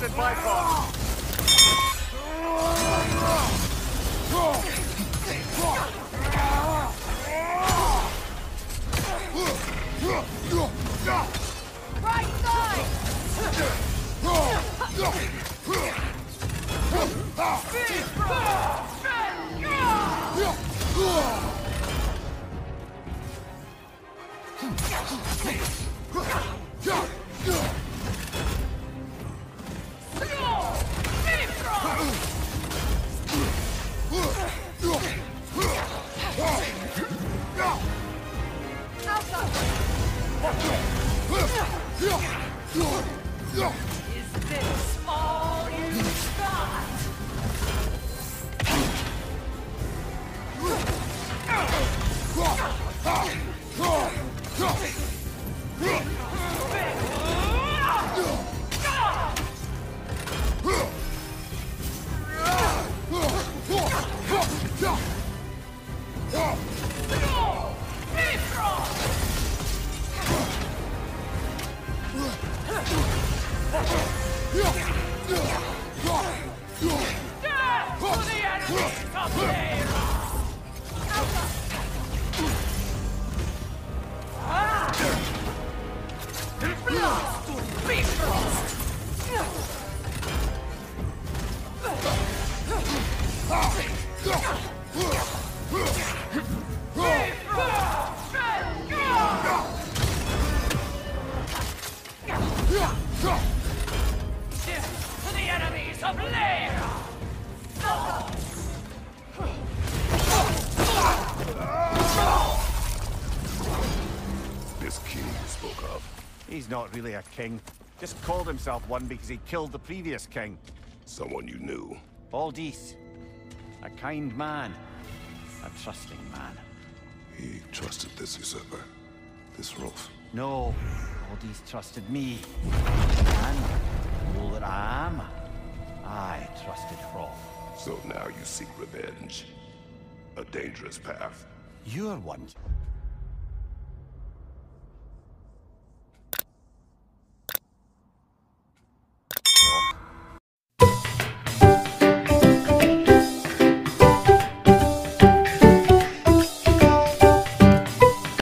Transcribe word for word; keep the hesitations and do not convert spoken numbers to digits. road and bypass. Right side! Speed, bro! Is this all you've got? Not really a king. Just called himself one because he killed the previous king. Someone you knew? Baldis. A kind man. A trusting man. He trusted this usurper? This Rolf? No. Baldis trusted me. And all that I am, I trusted Rolf. So now you seek revenge. A dangerous path. You're one.